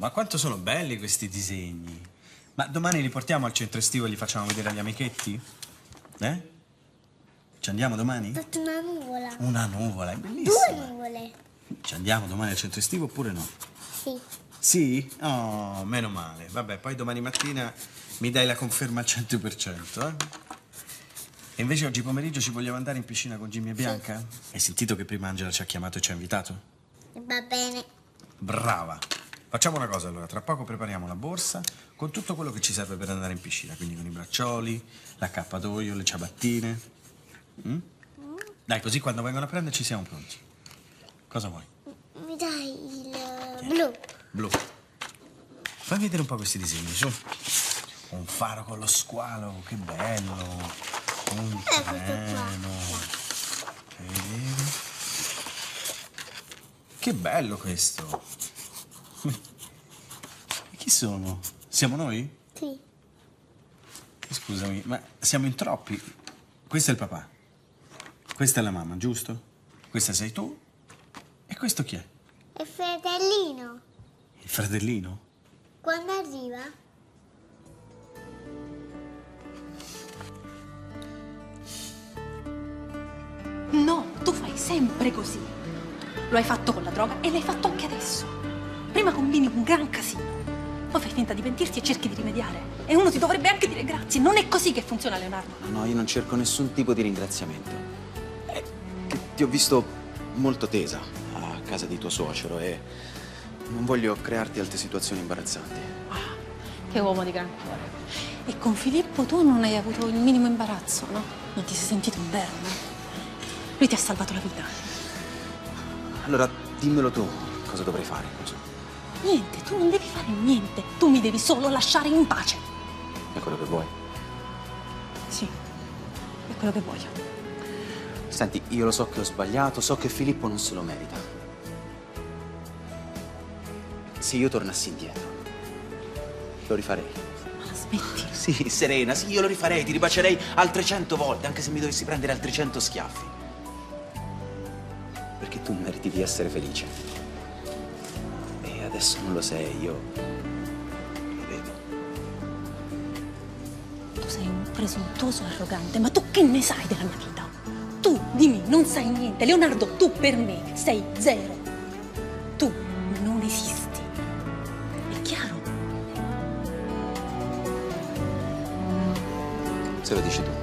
ma quanto sono belli questi disegni. Ma domani li portiamo al centro estivo e li facciamo vedere agli amichetti? Eh? Ci andiamo domani? Ho fatto una nuvola. Una nuvola, è bellissima. Due nuvole. Ci andiamo domani al centro estivo oppure no? Sì. Sì? Oh, meno male. Vabbè, poi domani mattina mi dai la conferma al 100%, eh? E invece oggi pomeriggio ci vogliamo andare in piscina con Jimmy e Bianca? Sì. Hai sentito che prima Angela ci ha chiamato e ci ha invitato? Va bene. Brava. Facciamo una cosa allora, tra poco prepariamo la borsa con tutto quello che ci serve per andare in piscina, quindi con i braccioli, l'accappatoio, le ciabattine. Dai, così quando vengono a prenderci siamo pronti. Cosa vuoi? Mi dai il blu. Fai vedere un po' questi disegni, su. Un faro con lo squalo, che bello. Un treno. Che bello questo. E chi sono? Siamo noi? Sì. Scusami, ma siamo in troppi. Questo è il papà. Questa è la mamma, giusto? Questa sei tu. E questo chi è? Il fratellino. Il fratellino? Quando arriva? No, tu fai sempre così. Lo hai fatto con la droga e l'hai fatto anche adesso. Prima combini un gran casino, poi fai finta di pentirti e cerchi di rimediare. E uno ti dovrebbe anche dire grazie. Non è così che funziona, Leonardo. No, io non cerco nessun tipo di ringraziamento. È che ti ho visto molto tesa a casa di tuo suocero e non voglio crearti altre situazioni imbarazzanti. Ah, che uomo di gran cuore. E con Filippo tu non hai avuto il minimo imbarazzo, no? Non ti sei sentito un verme? Lui ti ha salvato la vita. Allora, dimmelo tu, cosa dovrei fare? Niente, tu non devi fare niente. Tu mi devi solo lasciare in pace. È quello che vuoi? Sì, è quello che voglio. Senti, io lo so che ho sbagliato, so che Filippo non se lo merita. Se io tornassi indietro, lo rifarei. Ma la smetti? Sì, Serena, sì, io lo rifarei, ti ribaccerei altre 100 volte, anche se mi dovessi prendere altri 100 schiaffi. Perché tu meriti di essere felice. E adesso non lo sei, io lo vedo. Tu sei un presuntuoso arrogante, ma tu che ne sai della mia vita? Tu di me non sai niente. Leonardo, tu per me sei zero. Tu non esisti. È chiaro? Se lo dici tu.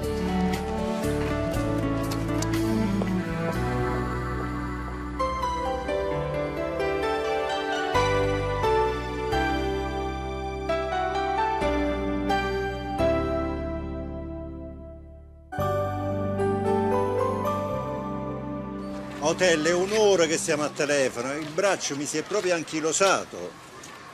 È un'ora che siamo a telefono, il braccio mi si è proprio anchilosato.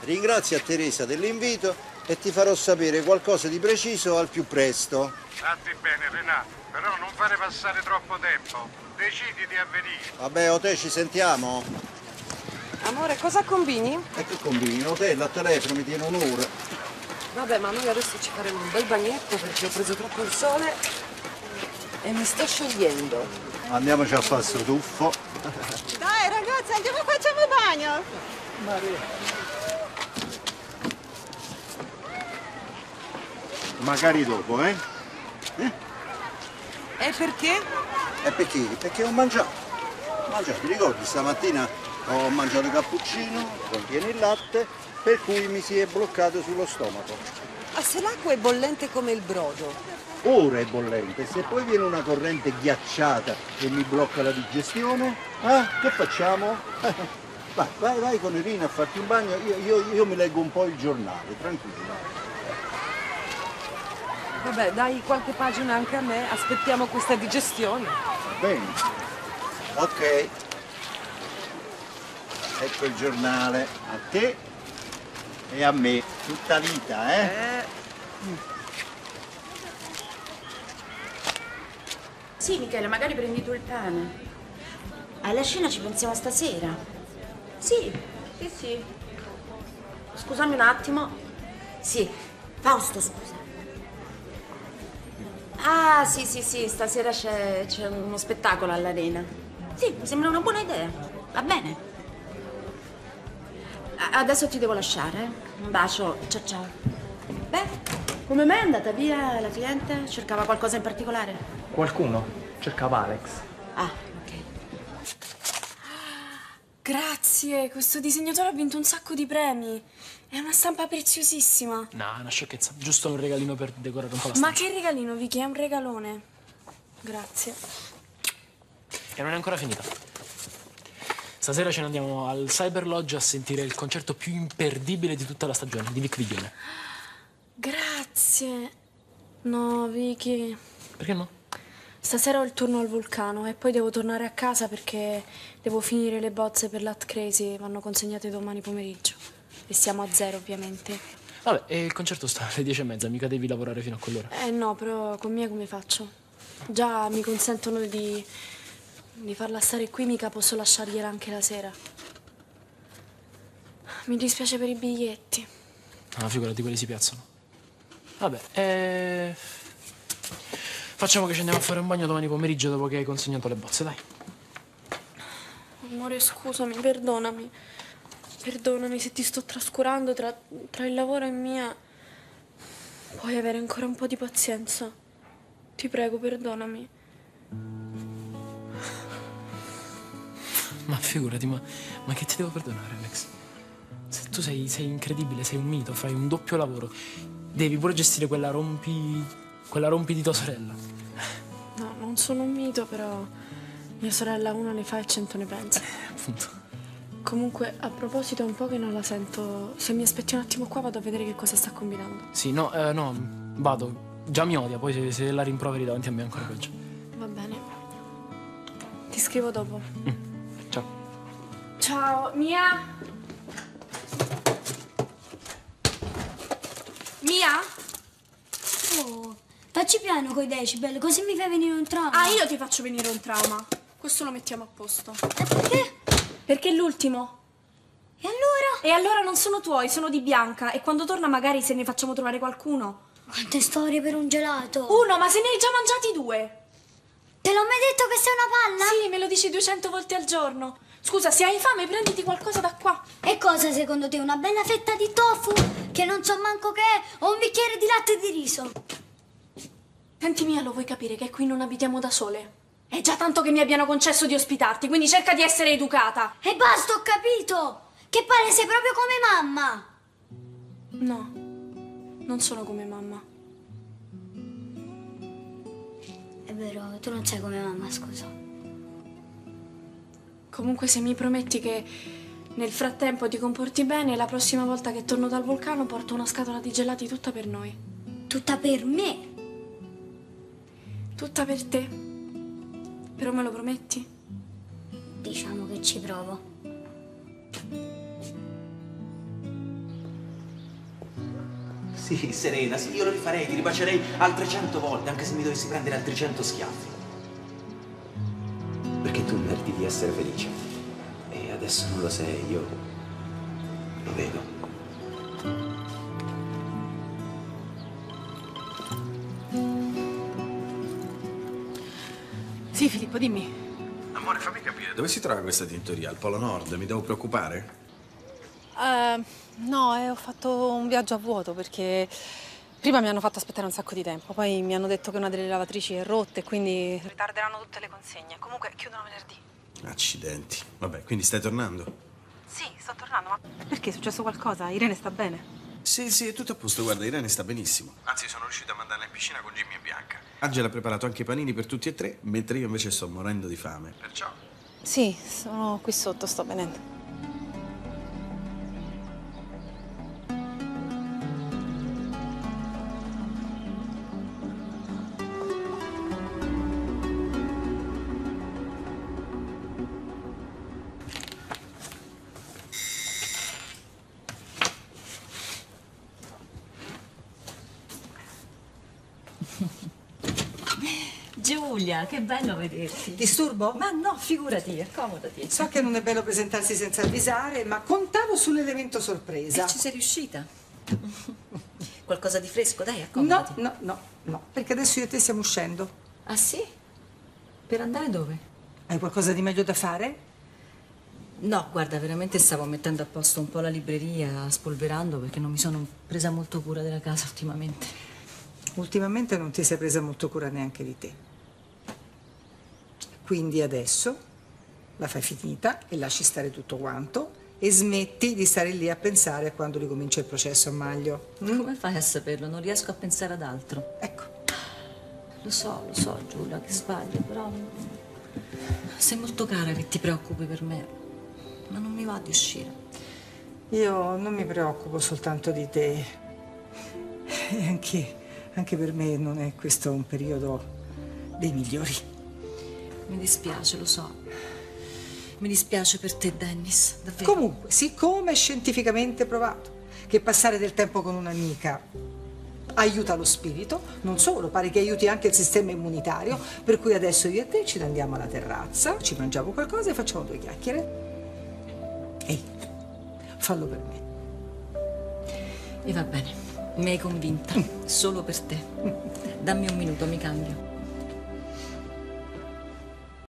Ringrazia Teresa dell'invito e ti farò sapere qualcosa di preciso al più presto. Fatti bene, Renato, però non fare passare troppo tempo. Deciditi a venire. Vabbè, Ote, ci sentiamo. Amore, cosa combini? E che combini? Ote, al telefono mi tiene un'ora. Vabbè, ma noi adesso ci faremo un bel bagnetto perché ho preso troppo il sole e mi sto sciogliendo. Andiamoci a fare sto tuffo. Dai ragazzi, andiamo a facciamo il bagno. Magari dopo, eh? E perché? E perché? Perché ho mangiato. Ti ricordi, stamattina ho mangiato il cappuccino, contiene il latte, per cui mi si è bloccato sullo stomaco. Ma se l'acqua è bollente come il brodo? Ora è bollente, se poi viene una corrente ghiacciata e mi blocca la digestione, che facciamo? Vai con Irina a farti un bagno, io mi leggo un po' il giornale, tranquilla. Vabbè, dai qualche pagina anche a me, aspettiamo questa digestione. Bene, ok. Ecco il giornale, a te e a me, tutta vita, Sì, Michele, magari prendi tu il pane. Alla cena ci pensiamo stasera. Sì, sì, sì. Scusami un attimo. Sì, Fausto, scusa. Ah, sì, sì, sì, stasera c'è uno spettacolo all'arena. Sì, mi sembra una buona idea. Va bene. Adesso ti devo lasciare. Un bacio, ciao ciao. Beh, come mai è andata via la cliente? Cercava qualcosa in particolare? Qualcuno? Cercava Alex. Ah, ok. Grazie, questo disegnatore ha vinto un sacco di premi. È una stampa preziosissima. No, una sciocchezza. Giusto un regalino per decorare un po' la stanza. Ma che regalino, Vicky? È un regalone. Grazie. E non è ancora finita. Stasera ce ne andiamo al Cyber Lodge a sentire il concerto più imperdibile di tutta la stagione, di Vic Viglione. Grazie. No, Vicky. Perché no? Stasera ho il turno al vulcano e poi devo tornare a casa perché devo finire le bozze per l'At Crazy, vanno consegnate domani pomeriggio. E siamo a zero, ovviamente. Vabbè, e il concerto sta alle 10:30, mica devi lavorare fino a quell'ora. Eh no, però con Mia come faccio? Già mi consentono di farla stare qui, mica posso lasciargliela anche la sera. Mi dispiace per i biglietti. Ah, figurati, quelli si piazzano. Vabbè, facciamo che ci andiamo a fare un bagno domani pomeriggio dopo che hai consegnato le bozze, dai. Amore, scusami, perdonami. Perdonami se ti sto trascurando tra il lavoro e Mia. Puoi avere ancora un po' di pazienza? Ti prego, perdonami. Ma figurati, ma che ti devo perdonare, Alex? Se tu sei incredibile, sei un mito, fai un doppio lavoro. Devi pure gestire quella rompi di tua sorella. No, non sono un mito, però mia sorella una ne fa e 100 ne pensa. Appunto. Comunque, a proposito, è un po' che non la sento. Se mi aspetti un attimo qua vado a vedere che cosa sta combinando. Sì, no, vado. Già mi odia, poi se la rimproveri davanti a me è ancora peggio. Va bene. Ti scrivo dopo. Ciao, Mia? Mia? Oh, facci piano coi decibel, così mi fai venire un trauma. Ah, io ti faccio venire un trauma. Questo lo mettiamo a posto. E perché? Perché è l'ultimo. E allora? E allora non sono tuoi, sono di Bianca. E quando torna magari se ne facciamo trovare qualcuno. Quante storie per un gelato. Uno, ma se ne hai già mangiati due. Te l'ho mai detto che sei una palla? Sì, me lo dici 200 volte al giorno. Scusa, se hai fame prenditi qualcosa da qua. E cosa secondo te? Una bella fetta di tofu che non so manco che è, o un bicchiere di latte di riso? Senti Mia, lo vuoi capire che qui non abitiamo da sole? È già tanto che mi abbiano concesso di ospitarti, quindi cerca di essere educata. E basta, ho capito! Che pare sei proprio come mamma! No, non sono come mamma. È vero, tu non sei come mamma, scusa. Comunque se mi prometti che nel frattempo ti comporti bene, la prossima volta che torno dal vulcano porto una scatola di gelati tutta per noi. Tutta per me? Tutta per te. Però me lo prometti? Diciamo che ci provo. Sì, Serena, sì, io lo rifarei, ti ribacierei altre 100 volte, anche se mi dovessi prendere altri 100 schiaffi. Perché tu meriti di essere felice. E adesso non lo sei, io lo vedo. Sì, Filippo, dimmi. Amore, fammi capire, dove si trova questa tintoria? Al Polo Nord? Mi devo preoccupare? No, ho fatto un viaggio a vuoto perché prima mi hanno fatto aspettare un sacco di tempo, poi mi hanno detto che una delle lavatrici è rotta e quindi ritarderanno tutte le consegne. Comunque chiudono venerdì. Accidenti. Vabbè, quindi stai tornando? Sì, sto tornando, ma perché? È successo qualcosa? Irene sta bene? Sì, è tutto a posto. Guarda, Irene sta benissimo. Anzi, sono riuscita a mandarla in piscina con Jimmy e Bianca. Angela ha preparato anche i panini per tutti e tre, mentre io invece sto morendo di fame. Perciò? Sì, sono qui sotto, sto venendo. Giulia, che bello vederti. Disturbo? Ma no, figurati, accomodati. So che non è bello presentarsi senza avvisare, ma contavo sull'elemento sorpresa. E ci sei riuscita. Qualcosa di fresco, dai, accomodati. No, perché adesso io e te stiamo uscendo. Ah sì? Per andare dove? Hai qualcosa di meglio da fare? No, guarda, veramente stavo mettendo a posto un po' la libreria, spolverando, perché non mi sono presa molto cura della casa ultimamente. Ultimamente non ti sei presa molto cura neanche di te. Quindi adesso la fai finita e lasci stare tutto quanto e smetti di stare lì a pensare a quando ricomincia il processo a maglio. Come fai a saperlo? Non riesco a pensare ad altro. Ecco. Lo so, Giulia, che sbaglio, però... Sei molto cara che ti preoccupi per me, ma non mi va di uscire. Io non mi preoccupo soltanto di te. E anche per me non è questo un periodo dei migliori. Mi dispiace, lo so. Mi dispiace per te, Dennis, davvero. Comunque, siccome è scientificamente provato che passare del tempo con un'amica aiuta lo spirito, non solo, pare che aiuti anche il sistema immunitario, per cui adesso io e te ci andiamo alla terrazza, ci mangiamo qualcosa e facciamo due chiacchiere. Ehi, fallo per me. E va bene, mi hai convinta, solo per te. Dammi un minuto, mi cambio.